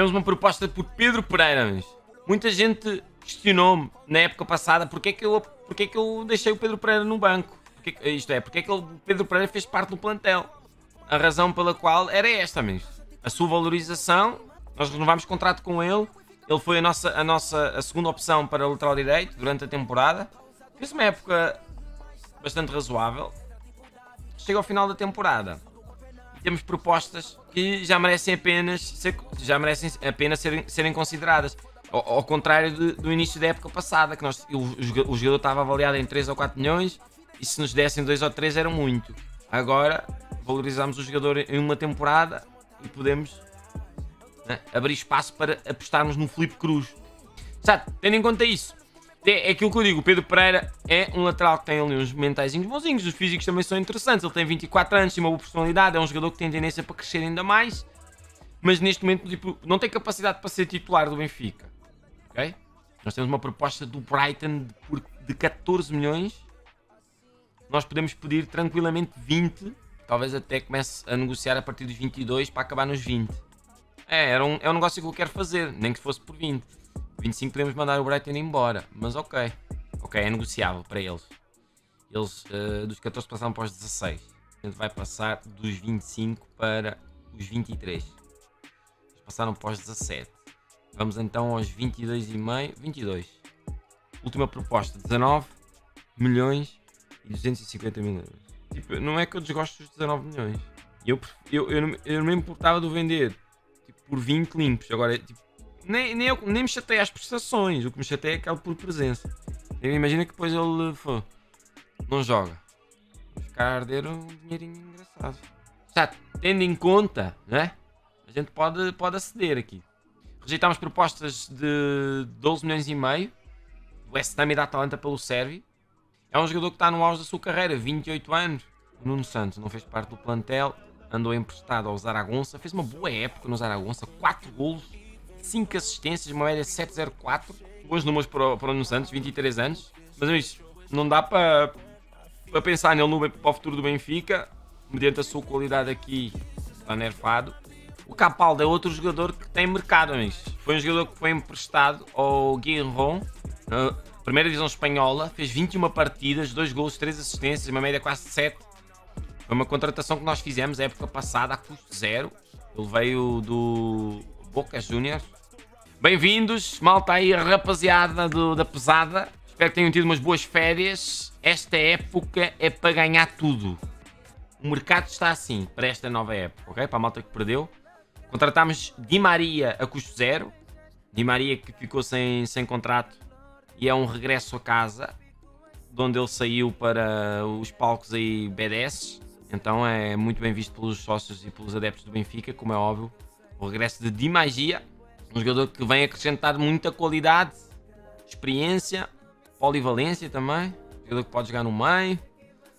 Temos uma proposta por Pedro Pereira, mas muita gente questionou-me na época passada porque é que eu deixei o Pedro Pereira no banco. Porque é que o Pedro Pereira fez parte do plantel. A razão pela qual era esta, amigos. A sua valorização, nós renovámos contrato com ele. Ele foi a segunda opção para o lateral direito durante a temporada. Fez uma época bastante razoável. Chega ao final da temporada. Temos propostas que já merecem apenas serem consideradas. Ao contrário do início da época passada, que o jogador estava avaliado em 3 ou 4 milhões e se nos dessem 2 ou 3 era muito. Agora valorizamos o jogador em uma temporada e podemos, né, abrir espaço para apostarmos no Felipe Cruz. Sabe, tendo em conta isso, é aquilo que eu digo, o Pedro Pereira é um lateral que tem ali uns mentaizinhos bonzinhos, os físicos também são interessantes, ele tem 24 anos, tem uma boa personalidade, é um jogador que tem tendência para crescer ainda mais, mas neste momento tipo, não tem capacidade para ser titular do Benfica. Okay? Nós temos uma proposta do Brighton de 14 milhões, nós podemos pedir tranquilamente 20, talvez até comece a negociar a partir dos 22 para acabar nos 20. É um negócio que eu quero fazer, nem que fosse por 20. 25 podemos mandar o Brighton embora, mas ok. Ok, é negociável para eles. Eles dos 14 passaram para os 16. A gente vai passar dos 25 para os 23. Eles passaram para os 17. Vamos então aos 22,5. 22. Última proposta, 19 milhões e 250 mil euros. Tipo, não é que eu desgosto dos 19 milhões. Eu não me importava de o vender tipo, por 20 limpos. Agora, tipo, nem me chateia às prestações, o que me chateia é aquele por presença. Imagina que depois ele não joga. Vamos ficar a arder um dinheirinho engraçado. Está tendo em conta, né? A gente pode aceder aqui. Rejeitámos propostas de 12 milhões e meio. O West Ham e da Atalanta pelo Sérvi. É um jogador que está no auge da sua carreira, 28 anos. O Nuno Santos não fez parte do plantel, andou emprestado ao Zaragoza. Fez uma boa época no Zaragoza, 4 golos. 5 assistências, uma média 7.04. Bons números para o Nuno Santos, 23 anos. Mas amigos, não dá para pensar nele para o futuro do Benfica. Mediante a sua qualidade aqui, está nerfado. O Capaldo é outro jogador que tem mercado, amigos. Foi um jogador que foi emprestado ao Guerron, na primeira divisão espanhola. Fez 21 partidas, 2 golos, 3 assistências, uma média quase 7. Foi uma contratação que nós fizemos na época passada, a custo zero. Ele veio do Boca Júnior. Bem-vindos, malta aí, rapaziada da pesada. Espero que tenham tido umas boas férias. Esta época é para ganhar tudo. O mercado está assim para esta nova época, ok? Para a malta que perdeu. Contratámos Di Maria a custo zero. Di Maria que ficou sem contrato e é um regresso a casa, de onde ele saiu para os palcos aí BDS. Então é muito bem visto pelos sócios e pelos adeptos do Benfica, como é óbvio. O regresso de Di Maria, um jogador que vem acrescentar muita qualidade, experiência, polivalência também, um jogador que pode jogar no meio.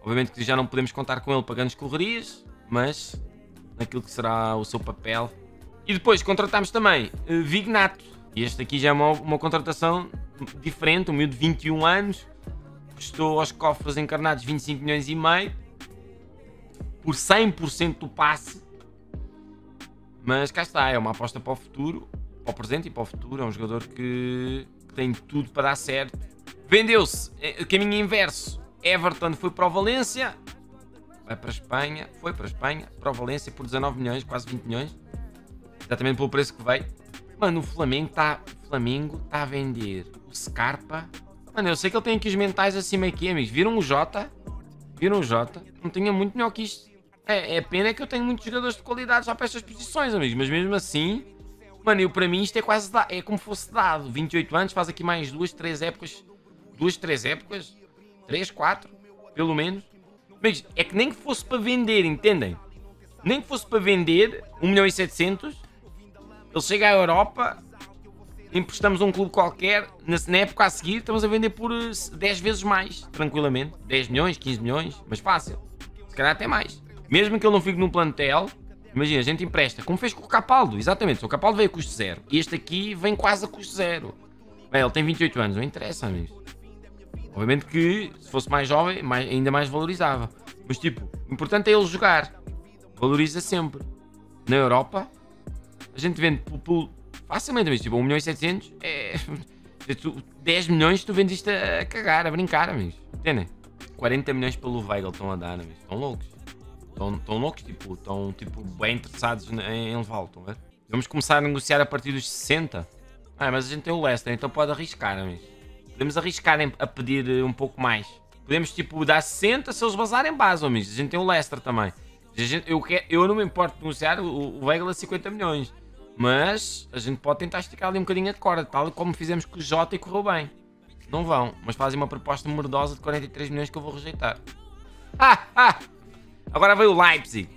Obviamente que já não podemos contar com ele para grandes correrias, mas naquilo que será o seu papel. E depois contratámos também Vignato, e este aqui já é uma contratação diferente, um miúdo de 21 anos, custou aos cofres encarnados 25 milhões e meio, por 100% do passe. Mas cá está, é uma aposta para o futuro, para o presente e para o futuro. É um jogador que tem tudo para dar certo. Vendeu-se, caminho inverso. Everton foi para o Valência, foi para a Espanha, para o Valência por 19 milhões, quase 20 milhões. Exatamente pelo preço que veio. Mano, o Flamengo está a vender o Scarpa. Mano, eu sei que ele tem aqui os mentais acima aqui, amigos. Viram o Jota? Viram o Jota? Não tinha muito melhor que isto. É pena é que eu tenho muitos jogadores de qualidade já para estas posições, amigos, mas mesmo assim, mano, para mim isto é quase é como fosse dado. 28 anos, faz aqui mais 2, 3 épocas, 2, 3 épocas, 3, 4, pelo menos. Amigos, é que nem que fosse para vender, entendem? Nem que fosse para vender 1 milhão e 700, ele chega à Europa, emprestamos a um clube qualquer, na época a seguir estamos a vender por 10 vezes mais, tranquilamente, 10 milhões, 15 milhões, mas fácil, se calhar até mais. Mesmo que ele não fique num plantel, imagina, a gente empresta, como fez com o Capaldo, exatamente. O Capaldo veio a custo zero, e este aqui vem quase a custo zero. Bem, ele tem 28 anos, não interessa, amigos. Obviamente que, se fosse mais jovem, ainda mais valorizava. Mas, tipo, o importante é ele jogar. Valoriza sempre. Na Europa, a gente vende Facilmente, mas tipo, 1 milhão e 700 é... 10 milhões tu vendes isto a cagar, a brincar, amigos. Entendem? 40 milhões pelo Weigl estão a dar, amigos. Estão loucos. Estão loucos, tipo, estão tipo, bem interessados em levá-lo, estão a ver? Vamos começar a negociar a partir dos 60. Ah, mas a gente tem o Lester, então pode arriscar, amigos. Podemos arriscar a pedir um pouco mais. Podemos, tipo, dar 60 se eles basarem base, amigos. A gente tem o Lester também. Eu não me importo de negociar o Weigl a 50 milhões. Mas a gente pode tentar esticar ali um bocadinho a corda, tal como fizemos com o Jota e correu bem. Não vão, mas fazem uma proposta mordosa de 43 milhões que eu vou rejeitar. Agora veio o Leipzig.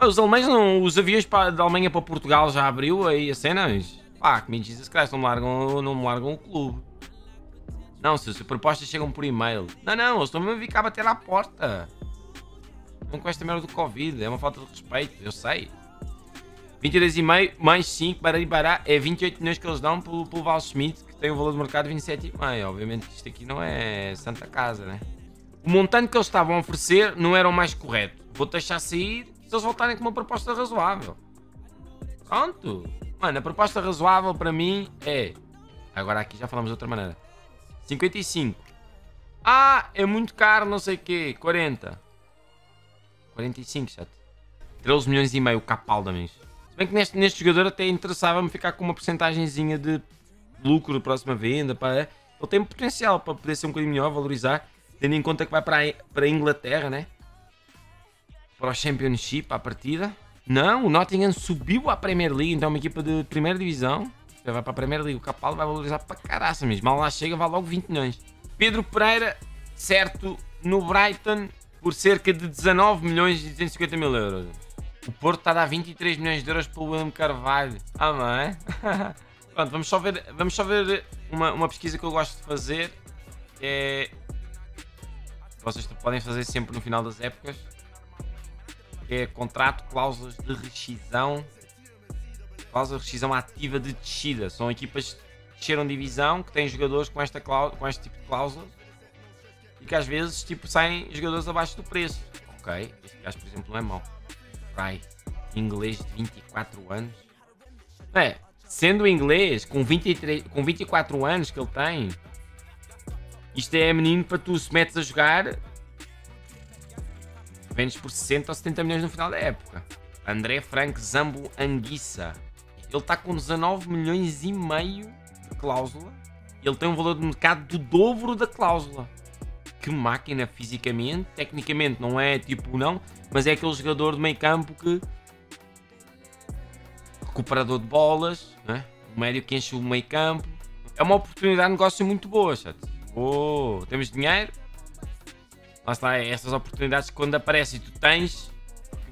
Os alemães não... Os aviões da Alemanha para Portugal já abriu aí a cena, mas... Pá, que me Jesus Christ, não me largam o clube. Não, se as propostas chegam por e-mail. Não, eu estou mesmo a vir cá bater à porta. Não com esta merda do Covid, é uma falta de respeito, eu sei. 22,5 mais 5 para Ibará é 28 milhões que eles dão pelo Valschmidt, que tem o valor de mercado de 27,5. Obviamente que isto aqui não é Santa Casa, né? O montante que eles estavam a oferecer não era o mais correto. Vou deixar sair se eles voltarem com uma proposta razoável. Pronto. Mano, a proposta razoável para mim é... Agora aqui já falamos de outra maneira. 55. Ah, é muito caro, não sei o quê. 40. 45, chato. 13 milhões e meio o Capaldo, amigos. Bem que neste jogador até interessava-me ficar com uma porcentagemzinha de lucro da próxima venda. Pá. Ele tem potencial para poder ser um bocadinho melhor, valorizar, tendo em conta que vai para a Inglaterra, né? Para o Championship, à partida. Não, o Nottingham subiu à Premier League, então é uma equipa de primeira divisão. Já vai para a Premier League, o Capaldo vai valorizar para caraça mesmo. Mal lá chega, vai logo 20 milhões. Pedro Pereira, certo, no Brighton, por cerca de 19 milhões e 250 mil euros. O Porto está a dar 23 milhões de euros para o William Carvalho. Ah, não é? Pronto, vamos só ver uma pesquisa que eu gosto de fazer. É... Vocês podem fazer sempre no final das épocas. É contrato, cláusulas de rescisão. Cláusula de rescisão ativa de descida. São equipas que desceram divisão, que têm jogadores com este tipo de cláusulas. E que às vezes tipo, saem jogadores abaixo do preço. Ok, este caso por exemplo não é mau. Vai, inglês de 24 anos. É, sendo inglês, com 24 anos que ele tem, isto é menino para tu se metes a jogar, vendes por 60 ou 70 milhões no final da época. André Frank Zambo Anguissa. Ele está com 19 milhões e meio de cláusula. Ele tem um valor de mercado do dobro da cláusula. Que máquina fisicamente, tecnicamente não é tipo não, mas é aquele jogador de meio campo que recuperador de bolas, né? O médio que enche o meio campo. É uma oportunidade de negócio muito boa, chat. Oh, temos dinheiro. Lá está, é essas oportunidades que quando aparece e tu tens,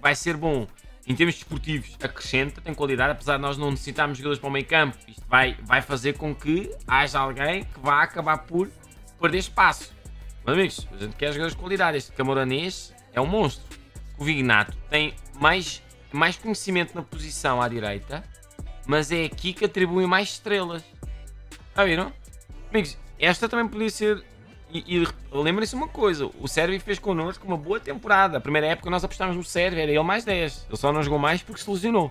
vai ser bom. Em termos desportivos, acrescenta, tem qualidade, apesar de nós não necessitarmos jogadores para o meio campo. Isto vai fazer com que haja alguém que vá acabar por perder espaço. Mas amigos, a gente quer jogadores de qualidade. Este Camaranês é um monstro. O Vignato tem mais conhecimento na posição à direita, mas é aqui que atribui mais estrelas. Já viram? Amigos, esta também podia ser... E lembrem-se uma coisa, o Sérvi fez connosco uma boa temporada. A primeira época nós apostámos no Sérvi, era ele mais 10. Ele só não jogou mais porque se lesionou.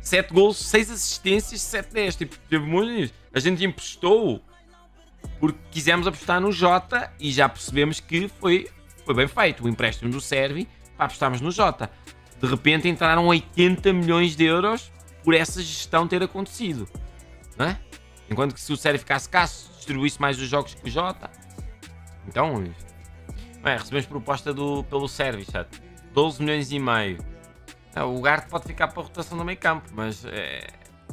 7 golos, 6 assistências, 7-10. Tipo, teve muitos. A gente emprestou-o. Porque quisemos apostar no Jota e já percebemos que foi bem feito. O empréstimo do Sérvi para apostarmos no Jota. De repente entraram 80 milhões de euros por essa gestão ter acontecido. Não é? Enquanto que se o Sérvi ficasse caso, distribuísse mais os jogos que o Jota. Então, é, recebemos proposta pelo Sérvi, chato. 12 milhões e meio. O Garto pode ficar para a rotação do meio campo, mas é,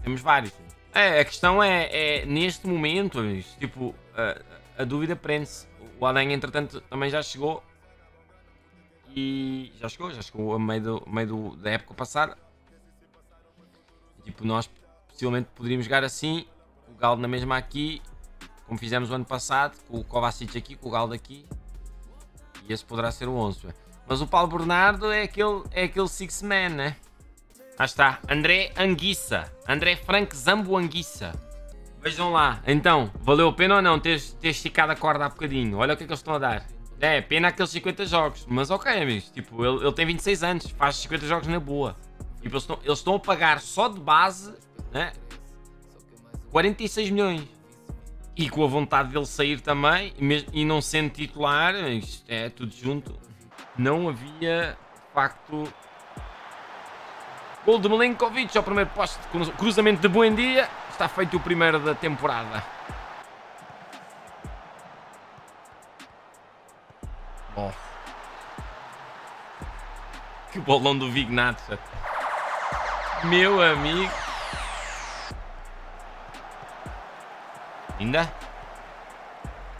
temos vários. É, a questão é neste momento, amigos, tipo, a dúvida prende-se. O Adanha, entretanto, também já chegou. E já chegou a meio da época passada. Tipo, nós possivelmente poderíamos jogar assim, o Galo na mesma aqui, como fizemos o ano passado, com o Kovacic aqui, com o Galo daqui. E esse poderá ser o 11, né? Mas o Paulo Bernardo é aquele six man, né? Ah, está, André Anguissa, André Frank Zambo Anguissa. Vejam lá, então, valeu a pena ou não ter esticado a corda há bocadinho? Olha o que é que eles estão a dar. É, pena aqueles 50 jogos, mas ok, amigos, tipo, ele tem 26 anos, faz 50 jogos na boa. Tipo, eles estão a pagar só de base, né? 46 milhões. E com a vontade dele sair também, e não sendo titular, isto é tudo junto, não havia de facto. Gol de Malenkovic ao primeiro posto, cruzamento de Buendia, está feito o primeiro da temporada. Bom. Que bolão do Vignato. Meu amigo. Ainda.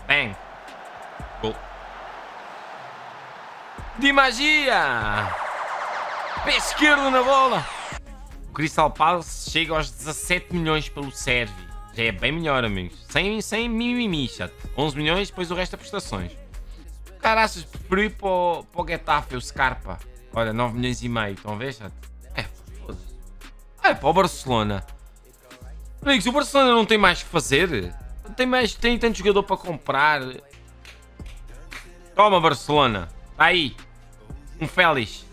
Bem. Gol. Di Maria. Pé esquerdo na bola. O Crystal Palace chega aos 17 milhões pelo Sérvi. Já é bem melhor, amigos. Sem mimimi, chat. 11 milhões, depois o resto é prestações. Caraças, preferi para o Getafe, o Scarpa. Olha, 9 milhões e meio. Estão a ver, chat? É para o Barcelona. Amigos, o Barcelona não tem mais que fazer. Tem tanto jogador para comprar. Toma, Barcelona. Está aí. Um Félix.